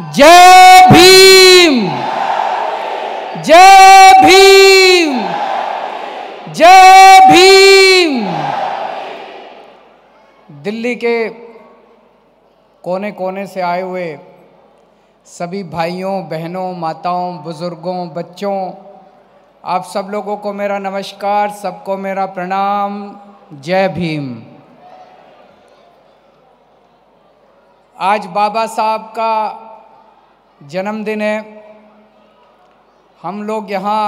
जय भीम, जय भीम, जय भीम। दिल्ली के कोने कोने से आए हुए सभी भाइयों, बहनों, माताओं, बुजुर्गों, बच्चों, आप सब लोगों को मेरा नमस्कार, सबको मेरा प्रणाम। जय भीम। आज बाबा साहब का जन्मदिन है। हम लोग यहाँ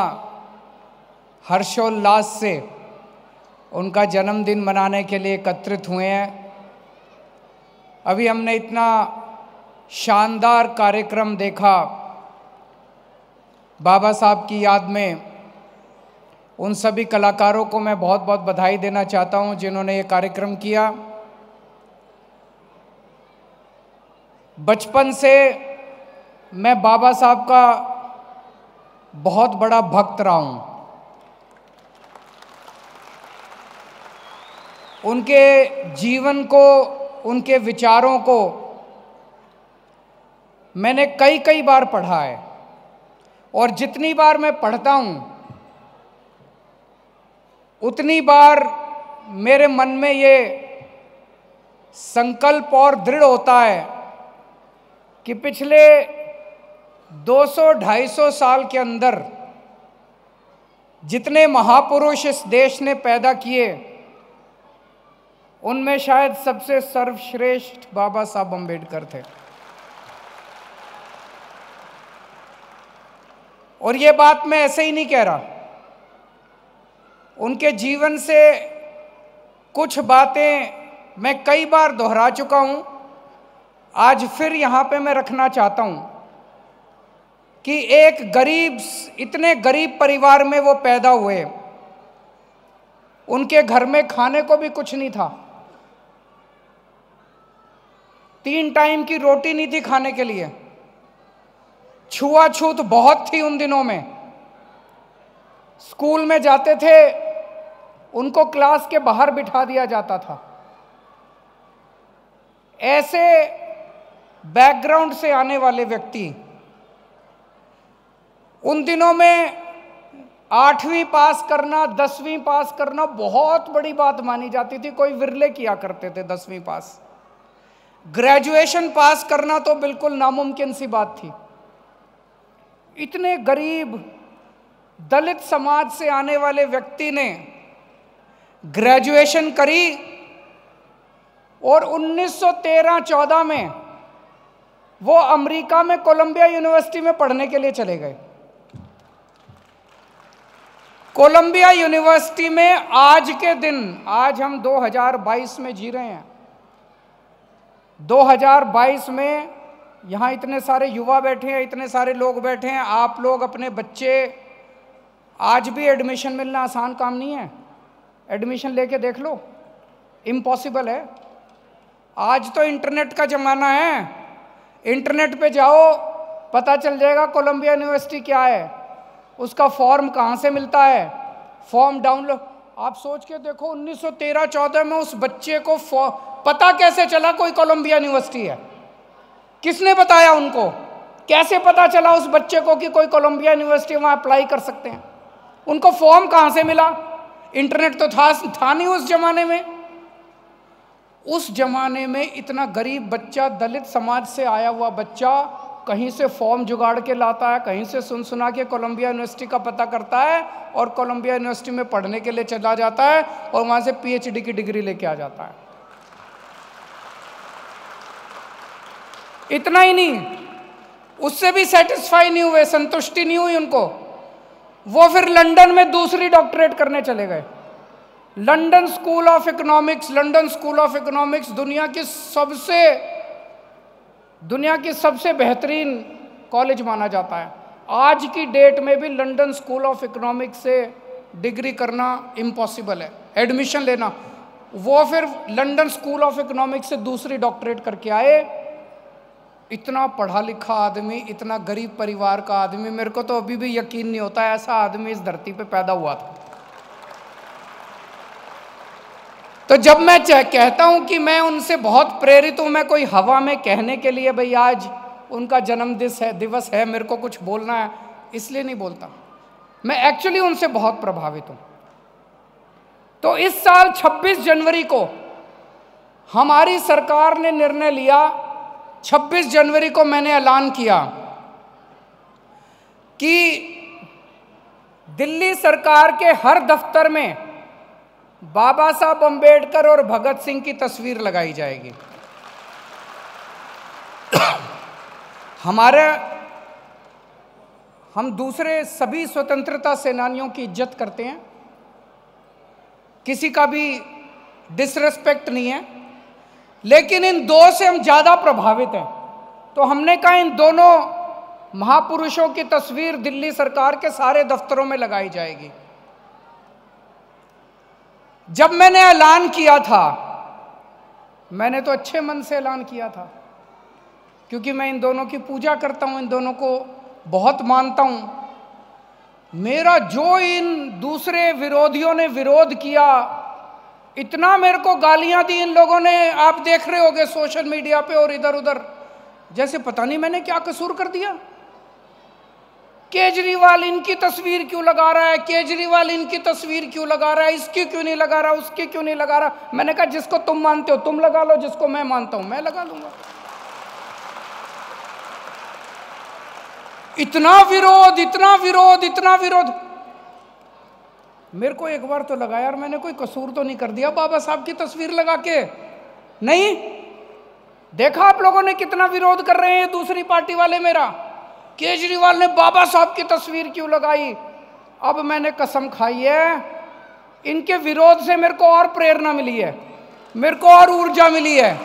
हर्षोल्लास से उनका जन्मदिन मनाने के लिए एकत्रित हुए हैं। अभी हमने इतना शानदार कार्यक्रम देखा। बाबा साहब की याद में उन सभी कलाकारों को मैं बहुत बहुत बधाई देना चाहता हूँ जिन्होंने ये कार्यक्रम किया। बचपन से मैं बाबा साहब का बहुत बड़ा भक्त रहा हूँ। उनके जीवन को, उनके विचारों को मैंने कई कई बार पढ़ा है, और जितनी बार मैं पढ़ता हूँ उतनी बार मेरे मन में ये संकल्प और दृढ़ होता है कि पिछले 200-250 साल के अंदर जितने महापुरुष इस देश ने पैदा किए, उनमें शायद सबसे सर्वश्रेष्ठ बाबा साहब अम्बेडकर थे। और ये बात मैं ऐसे ही नहीं कह रहा, उनके जीवन से कुछ बातें मैं कई बार दोहरा चुका हूँ, आज फिर यहाँ पे मैं रखना चाहता हूँ कि एक गरीब, इतने गरीब परिवार में वो पैदा हुए। उनके घर में खाने को भी कुछ नहीं था, 3 टाइम की रोटी नहीं थी खाने के लिए, छुआछूत बहुत थी उन दिनों में। स्कूल में जाते थे, उनको क्लास के बाहर बिठा दिया जाता था। ऐसे बैकग्राउंड से आने वाले व्यक्ति उन दिनों में 8वीं पास करना, 10वीं पास करना बहुत बड़ी बात मानी जाती थी। कोई विरले किया करते थे 10वीं पास। ग्रेजुएशन पास करना तो बिल्कुल नामुमकिन सी बात थी। इतने गरीब दलित समाज से आने वाले व्यक्ति ने ग्रेजुएशन करी और 1913-14 में वो अमेरिका में कोलंबिया यूनिवर्सिटी में पढ़ने के लिए चले गए। कोलंबिया यूनिवर्सिटी में आज के दिन, आज हम 2022 में जी रहे हैं, 2022 में यहाँ इतने सारे युवा बैठे हैं, इतने सारे लोग बैठे हैं, आप लोग अपने बच्चे, आज भी एडमिशन मिलना आसान काम नहीं है। एडमिशन लेके देख लो, इम्पॉसिबल है। आज तो इंटरनेट का ज़माना है, इंटरनेट पे जाओ, पता चल जाएगा कोलंबिया यूनिवर्सिटी क्या है, उसका फॉर्म कहाँ से मिलता है, फॉर्म डाउनलोड। आप सोच के देखो 1913-14 में उस बच्चे को पता कैसे चला कोई कोलंबिया यूनिवर्सिटी है? किसने बताया उनको? कैसे पता चला उस बच्चे को कि कोई कोलंबिया यूनिवर्सिटी, वहाँ अप्लाई कर सकते हैं? उनको फॉर्म कहाँ से मिला? इंटरनेट तो था नहीं उस जमाने में। उस जमाने में इतना गरीब बच्चा, दलित समाज से आया हुआ बच्चा, कहीं से फॉर्म जुगाड़ के लाता है, कहीं से सुन सुना के कोलंबिया यूनिवर्सिटी का पता करता है और कोलंबिया यूनिवर्सिटी में पढ़ने के लिए चला जाता है और वहाँ से पीएचडी की डिग्री लेके आ जाता है। इतना ही नहीं, उससे भी सेटिस्फाई नहीं हुए, संतुष्टि नहीं हुई उनको। वो फिर लंदन में दूसरी डॉक्टरेट करने चले गए। लंदन स्कूल ऑफ इकोनॉमिक्स, दुनिया की सबसे बेहतरीन कॉलेज माना जाता है। आज की डेट में भी लंदन स्कूल ऑफ इकोनॉमिक्स से डिग्री करना इम्पॉसिबल है, एडमिशन लेना। वो फिर लंदन स्कूल ऑफ इकोनॉमिक्स से दूसरी डॉक्टरेट करके आए। इतना पढ़ा लिखा आदमी, इतना गरीब परिवार का आदमी, मेरे को तो अभी भी यकीन नहीं होता ऐसा आदमी इस धरती पे पैदा हुआ था। तो जब मैं कहता हूं कि मैं उनसे बहुत प्रेरित हूं, मैं कोई हवा में कहने के लिए भाई आज उनका जन्मदिवस है, मेरे को कुछ बोलना है इसलिए नहीं बोलता, मैं एक्चुअली उनसे बहुत प्रभावित हूँ। तो इस साल 26 जनवरी को हमारी सरकार ने निर्णय लिया, 26 जनवरी को मैंने ऐलान किया कि दिल्ली सरकार के हर दफ्तर में बाबा साहब अम्बेडकर और भगत सिंह की तस्वीर लगाई जाएगी। हम दूसरे सभी स्वतंत्रता सेनानियों की इज्जत करते हैं, किसी का भी डिसरेस्पेक्ट नहीं है, लेकिन इन दो से हम ज़्यादा प्रभावित हैं। तो हमने कहा इन दोनों महापुरुषों की तस्वीर दिल्ली सरकार के सारे दफ्तरों में लगाई जाएगी। जब मैंने ऐलान किया था, मैंने तो अच्छे मन से ऐलान किया था, क्योंकि मैं इन दोनों की पूजा करता हूँ, इन दोनों को बहुत मानता हूँ। मेरा जो इन दूसरे विरोधियों ने विरोध किया, इतना मेरे को गालियाँ दी इन लोगों ने, आप देख रहे होगे सोशल मीडिया पे और इधर उधर, जैसे पता नहीं मैंने क्या कसूर कर दिया। केजरीवाल इनकी तस्वीर क्यों लगा रहा है, केजरीवाल इनकी तस्वीर क्यों लगा रहा है, इसकी क्यों नहीं लगा रहा, उसकी क्यों नहीं लगा रहा। मैंने कहा जिसको तुम मानते हो तुम लगा लो, जिसको मैं मानता हूँ मैं लगा लूँगा। इतना विरोध, इतना विरोध, इतना विरोध। मेरे को एक बार तो लगा यार मैंने कोई कसूर तो नहीं कर दिया बाबा साहब की तस्वीर लगा के। नहीं देखा आप लोगों ने कितना विरोध कर रहे हैं दूसरी पार्टी वाले मेरा, केजरीवाल ने बाबा साहब की तस्वीर क्यों लगाई। अब मैंने कसम खाई है, इनके विरोध से मेरे को और प्रेरणा मिली है, मेरे को और ऊर्जा मिली है।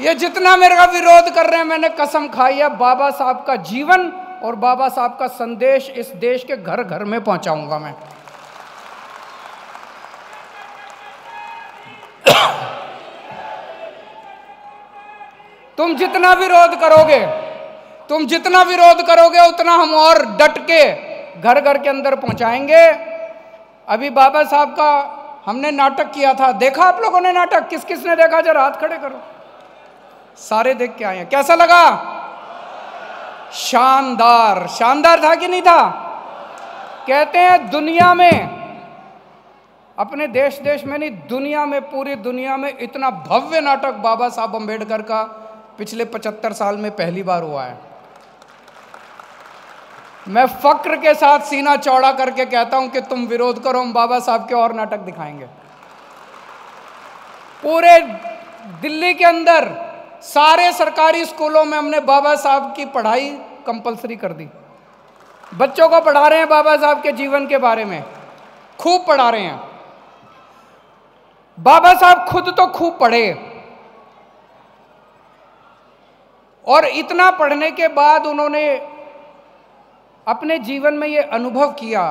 ये जितना मेरा विरोध कर रहे हैं, मैंने कसम खाई है बाबा साहब का जीवन और बाबा साहब का संदेश इस देश के घर घर में पहुंचाऊंगा मैं। तुम जितना विरोध करोगे, तुम जितना विरोध करोगे, उतना हम और डट के घर घर के अंदर पहुंचाएंगे। अभी बाबा साहब का हमने नाटक किया था, देखा आप लोगों ने नाटक, किस किस ने देखा जरा हाथ खड़े करो। सारे देख के आए हैं, कैसा लगा? शानदार, शानदार था कि नहीं था? कहते हैं दुनिया में, अपने देश देश में नहीं दुनिया में, पूरी दुनिया में इतना भव्य नाटक बाबा साहब अम्बेडकर का पिछले 75 साल में पहली बार हुआ है। मैं फक्र के साथ सीना चौड़ा करके कहता हूं कि तुम विरोध करो, हम बाबा साहब के और नाटक दिखाएंगे। पूरे दिल्ली के अंदर सारे सरकारी स्कूलों में हमने बाबा साहब की पढ़ाई कंपलसरी कर दी। बच्चों को पढ़ा रहे हैं बाबा साहब के जीवन के बारे में, खूब पढ़ा रहे हैं। बाबा साहब खुद तो खूब पढ़े, और इतना पढ़ने के बाद उन्होंने अपने जीवन में ये अनुभव किया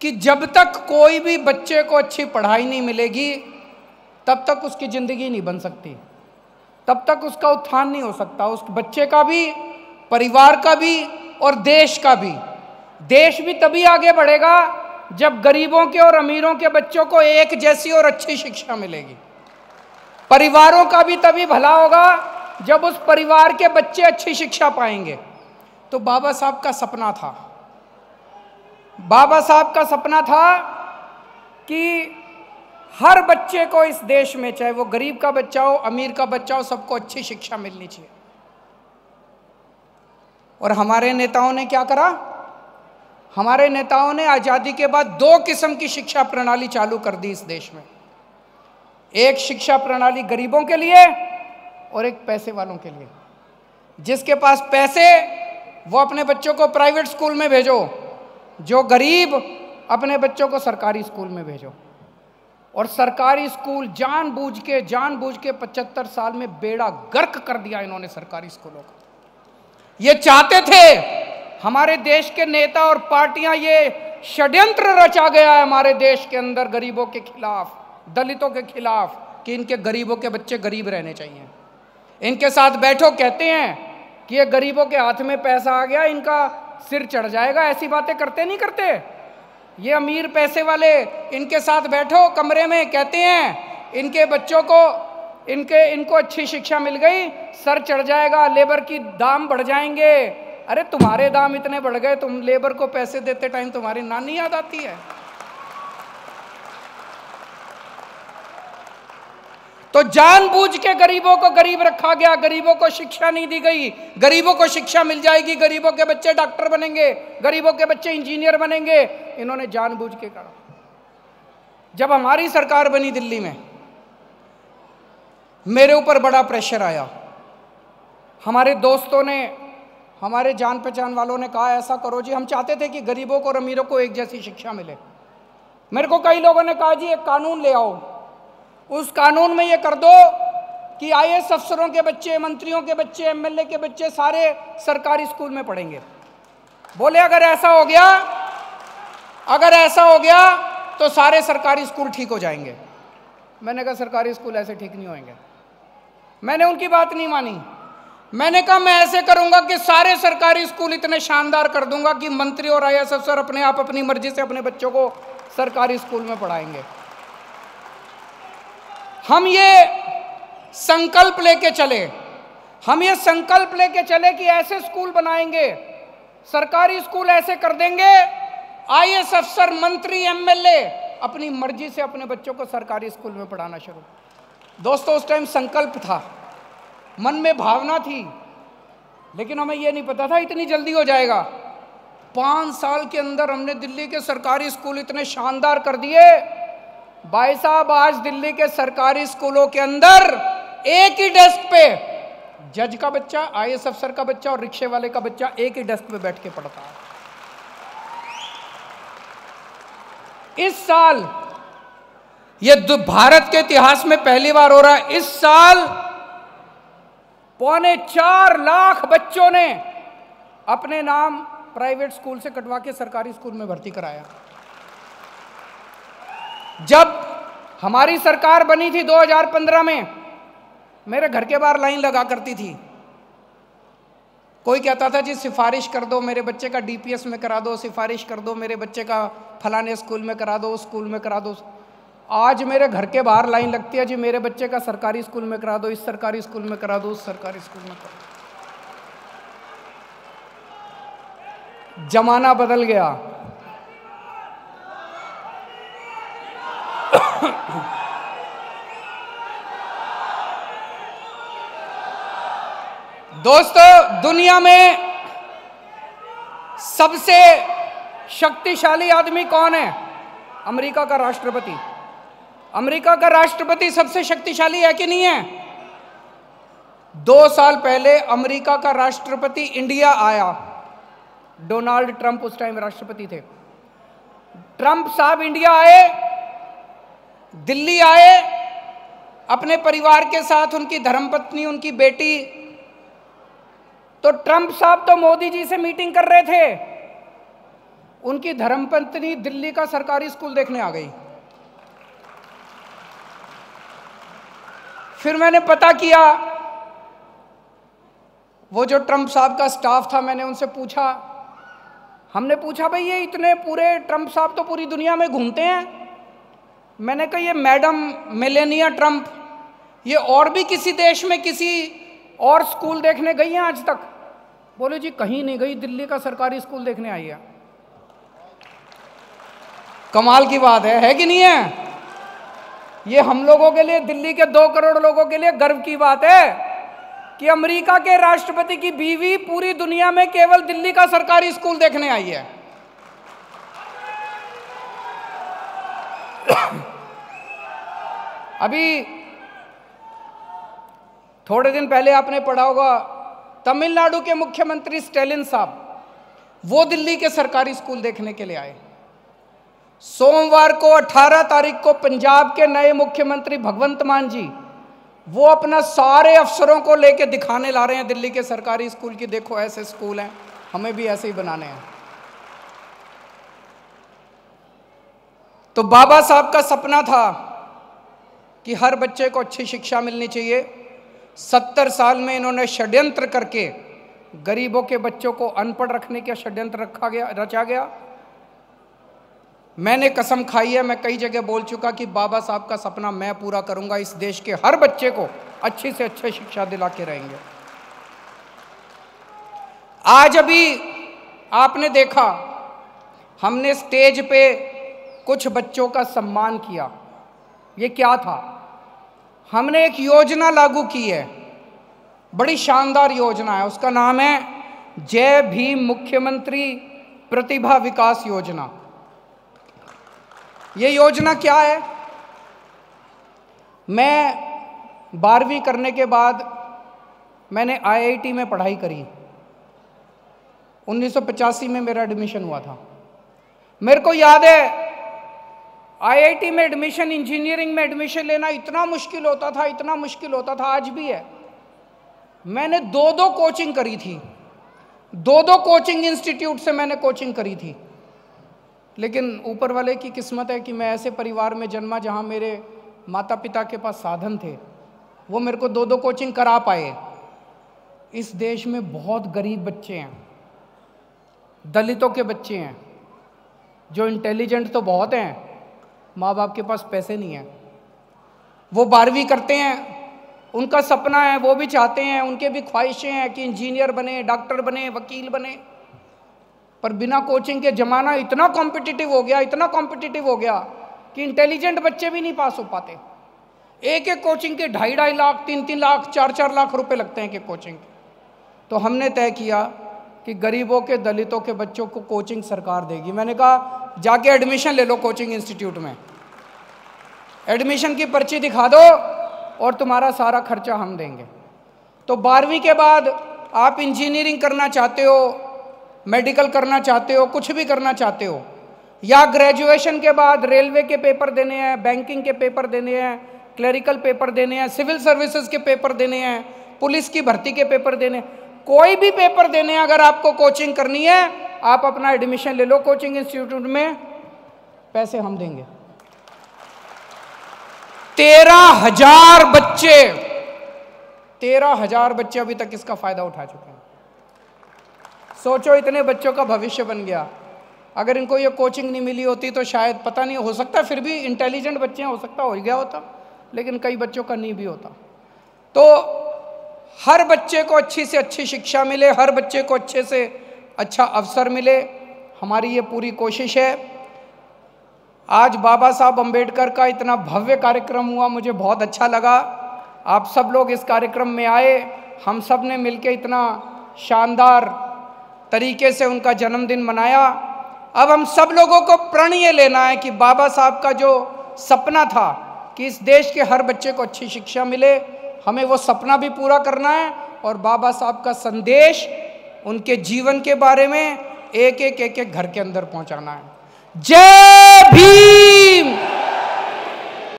कि जब तक कोई भी बच्चे को अच्छी पढ़ाई नहीं मिलेगी तब तक उसकी ज़िंदगी नहीं बन सकती, तब तक उसका उत्थान नहीं हो सकता, उस बच्चे का भी, परिवार का भी और देश का भी। देश भी तभी आगे बढ़ेगा जब गरीबों के और अमीरों के बच्चों को एक जैसी और अच्छी शिक्षा मिलेगी। परिवारों का भी तभी भला होगा जब उस परिवार के बच्चे अच्छी शिक्षा पाएंगे। तो बाबा साहब का सपना था, बाबा साहब का सपना था कि हर बच्चे को इस देश में, चाहे वो गरीब का बच्चा हो अमीर का बच्चा हो, सबको अच्छी शिक्षा मिलनी चाहिए। और हमारे नेताओं ने क्या करा? हमारे नेताओं ने आज़ादी के बाद दो किस्म की शिक्षा प्रणाली चालू कर दी इस देश में। एक शिक्षा प्रणाली गरीबों के लिए और एक पैसे वालों के लिए। जिसके पास पैसे वो अपने बच्चों को प्राइवेट स्कूल में भेजो, जो गरीब अपने बच्चों को सरकारी स्कूल में भेजो। और सरकारी स्कूल जानबूझ के 75 साल में बेड़ा गर्क कर दिया इन्होंने सरकारी स्कूलों का। ये चाहते थे, हमारे देश के नेता और पार्टियां, ये षड्यंत्र रचा गया है हमारे देश के अंदर गरीबों के खिलाफ, दलितों के खिलाफ, कि इनके गरीबों के बच्चे गरीब रहने चाहिए। इनके साथ बैठो, कहते हैं कि ये गरीबों के हाथ में पैसा आ गया इनका सिर चढ़ जाएगा, ऐसी बातें करते नहीं करते? ये अमीर पैसे वाले, इनके साथ बैठो कमरे में, कहते हैं इनके बच्चों को इनको अच्छी शिक्षा मिल गई, सर चढ़ जाएगा, लेबर की दाम बढ़ जाएंगे। अरे तुम्हारे दाम इतने बढ़ गए, तुम लेबर को पैसे देते टाइम तुम्हारी नानी याद आती है। तो जानबूझ के गरीबों को गरीब रखा गया, गरीबों को शिक्षा नहीं दी गई। गरीबों को शिक्षा मिल जाएगी, गरीबों के बच्चे डॉक्टर बनेंगे, गरीबों के बच्चे इंजीनियर बनेंगे, इन्होंने जानबूझ के करा। जब हमारी सरकार बनी दिल्ली में, मेरे ऊपर बड़ा प्रेशर आया। हमारे दोस्तों ने, हमारे जान पहचान वालों ने कहा ऐसा करो जी, हम चाहते थे कि गरीबों को और अमीरों को एक जैसी शिक्षा मिले। मेरे को कई लोगों ने कहा जी एक कानून ले आओ, उस कानून में ये कर दो कि आईएएस अफसरों के बच्चे, मंत्रियों के बच्चे, एमएलए के बच्चे सारे सरकारी स्कूल में पढ़ेंगे। बोले अगर ऐसा हो गया तो सारे सरकारी स्कूल ठीक हो जाएंगे। मैंने कहा सरकारी स्कूल ऐसे ठीक नहीं होंगे। मैंने उनकी बात नहीं मानी। मैंने कहा मैं ऐसे करूंगा कि सारे सरकारी स्कूल इतने शानदार कर दूंगा कि मंत्री और आईएएस अफसर अपने आप अपनी मर्जी से अपने बच्चों को सरकारी स्कूल में पढ़ाएंगे। हम ये संकल्प लेके चले, कि ऐसे स्कूल बनाएंगे, सरकारी स्कूल ऐसे कर देंगे, आईएएस अफसर, मंत्री, एमएलए अपनी मर्जी से अपने बच्चों को सरकारी स्कूल में पढ़ाना शुरू। दोस्तों उस टाइम संकल्प था, मन में भावना थी, लेकिन हमें यह नहीं पता था इतनी जल्दी हो जाएगा। 5 साल के अंदर हमने दिल्ली के सरकारी स्कूल इतने शानदार कर दिए। भाई साहब आज दिल्ली के सरकारी स्कूलों के अंदर एक ही डेस्क पे जज का बच्चा, आईएएस अफसर का बच्चा और रिक्शे वाले का बच्चा एक ही डेस्क पे बैठ के पढ़ता है। इस साल ये भारत के इतिहास में पहली बार हो रहा है। इस साल 4.25 लाख बच्चों ने अपने नाम प्राइवेट स्कूल से कटवा के सरकारी स्कूल में भर्ती कराया। जब हमारी सरकार बनी थी 2015 में, मेरे घर के बाहर लाइन लगा करती थी। कोई कहता था जी सिफारिश कर दो, मेरे बच्चे का डीपीएस में करा दो, सिफारिश कर दो, मेरे बच्चे का फलाने स्कूल में करा दो, उस स्कूल में करा दो। आज मेरे घर के बाहर लाइन लगती है जी मेरे बच्चे का सरकारी स्कूल में करा दो, इस सरकारी स्कूल में करा दो, उस सरकारी स्कूल में करा दो। जमाना बदल गया। दोस्तों दुनिया में सबसे शक्तिशाली आदमी कौन है? अमेरिका का राष्ट्रपति। अमेरिका का राष्ट्रपति सबसे शक्तिशाली है कि नहीं है? 2 साल पहले अमेरिका का राष्ट्रपति इंडिया आया। डोनाल्ड ट्रंप उस टाइम राष्ट्रपति थे। ट्रंप साहब इंडिया आए, दिल्ली आए अपने परिवार के साथ, उनकी धर्मपत्नी, उनकी बेटी। तो ट्रंप साहब तो मोदी जी से मीटिंग कर रहे थे, उनकी धर्मपत्नी दिल्ली का सरकारी स्कूल देखने आ गई। फिर मैंने पता किया, वो जो ट्रंप साहब का स्टाफ था, मैंने उनसे पूछा, हमने पूछा भाई ये इतने पूरे ट्रंप साहब तो पूरी दुनिया में घूमते हैं। मैंने कहा ये मैडम मेलानिया ट्रंप, ये और भी किसी देश में किसी और स्कूल देखने गई हैं आज तक? बोले जी कहीं नहीं गई, दिल्ली का सरकारी स्कूल देखने आई है। कमाल की बात है कि नहीं है? ये हम लोगों के लिए, दिल्ली के 2 करोड़ लोगों के लिए गर्व की बात है कि अमेरिका के राष्ट्रपति की बीवी पूरी दुनिया में केवल दिल्ली का सरकारी स्कूल देखने आई है। अभी थोड़े दिन पहले आपने पढ़ा होगा, तमिलनाडु के मुख्यमंत्री स्टेलिन साहब, वो दिल्ली के सरकारी स्कूल देखने के लिए आए। सोमवार को 18 तारीख को पंजाब के नए मुख्यमंत्री भगवंत मान जी, वो अपना सारे अफसरों को लेके दिखाने ला रहे हैं दिल्ली के सरकारी स्कूल की, देखो ऐसे स्कूल हैं, हमें भी ऐसे ही बनाने हैं। तो बाबा साहब का सपना था कि हर बच्चे को अच्छी शिक्षा मिलनी चाहिए। 70 साल में इन्होंने षड्यंत्र करके गरीबों के बच्चों को अनपढ़ रखने का षड्यंत्र रचा गया। मैंने कसम खाई है, मैं कई जगह बोल चुका कि बाबा साहब का सपना मैं पूरा करूंगा, इस देश के हर बच्चे को अच्छी से अच्छी शिक्षा दिला के रहेंगे। आज अभी आपने देखा हमने स्टेज पे कुछ बच्चों का सम्मान किया, ये क्या था? हमने एक योजना लागू की है, बड़ी शानदार योजना है, उसका नाम है जय भीम मुख्यमंत्री प्रतिभा विकास योजना। ये योजना क्या है? मैं 12वीं करने के बाद मैंने आईआईटी में पढ़ाई करी, 1985 में मेरा एडमिशन हुआ था। मेरे को याद है आईआईटी में एडमिशन, इंजीनियरिंग में एडमिशन लेना इतना मुश्किल होता था, इतना मुश्किल होता था, आज भी है। मैंने दो कोचिंग करी थी, दो कोचिंग इंस्टीट्यूट से मैंने कोचिंग करी थी, लेकिन ऊपर वाले की किस्मत है कि मैं ऐसे परिवार में जन्मा जहां मेरे माता पिता के पास साधन थे, वो मेरे को दो कोचिंग करा पाए। इस देश में बहुत गरीब बच्चे हैं, दलितों के बच्चे हैं, जो इंटेलिजेंट तो बहुत हैं, माँ बाप के पास पैसे नहीं हैं। वो 12वीं करते हैं, उनका सपना है, वो भी चाहते हैं, उनके भी ख्वाहिशें हैं कि इंजीनियर बने, डॉक्टर बने, वकील बने, पर बिना कोचिंग के ज़माना इतना कॉम्पिटिटिव हो गया, इतना कॉम्पिटिटिव हो गया कि इंटेलिजेंट बच्चे भी नहीं पास हो पाते। एक एक कोचिंग के 2.5-2.5 लाख, 3-3 लाख, 4-4 लाख रुपए लगते हैं एक कोचिंग के। तो हमने तय किया कि गरीबों के, दलितों के बच्चों को कोचिंग सरकार देगी। मैंने कहा जाके एडमिशन ले लो कोचिंग इंस्टीट्यूट में, एडमिशन की पर्ची दिखा दो और तुम्हारा सारा खर्चा हम देंगे। तो 12वीं के बाद आप इंजीनियरिंग करना चाहते हो, मेडिकल करना चाहते हो, कुछ भी करना चाहते हो, या ग्रेजुएशन के बाद रेलवे के पेपर देने हैं, बैंकिंग के पेपर देने हैं, क्लरिकल पेपर देने हैं, सिविल सर्विसेज के पेपर देने हैं, पुलिस की भर्ती के पेपर देने, कोई भी पेपर देने हैं, अगर आपको कोचिंग करनी है आप अपना एडमिशन ले लो कोचिंग इंस्टीट्यूट में, पैसे हम देंगे। 13,000 बच्चे, 13,000 बच्चे अभी तक इसका फायदा उठा चुके हैं। सोचो इतने बच्चों का भविष्य बन गया। अगर इनको ये कोचिंग नहीं मिली होती तो शायद, पता नहीं, हो सकता फिर भी इंटेलिजेंट बच्चे हैं, हो सकता हो गया होता, लेकिन कई बच्चों का नहीं भी होता। तो हर बच्चे को अच्छी से अच्छी शिक्षा मिले, हर बच्चे को अच्छे से अच्छा अवसर मिले, हमारी ये पूरी कोशिश है। आज बाबा साहब अम्बेडकर का इतना भव्य कार्यक्रम हुआ, मुझे बहुत अच्छा लगा, आप सब लोग इस कार्यक्रम में आए, हम सब ने मिल के इतना शानदार तरीके से उनका जन्मदिन मनाया। अब हम सब लोगों को प्रण ये लेना है कि बाबा साहब का जो सपना था कि इस देश के हर बच्चे को अच्छी शिक्षा मिले, हमें वो सपना भी पूरा करना है और बाबा साहब का संदेश, उनके जीवन के बारे में एक एक घर के अंदर पहुंचाना है। जय भीम।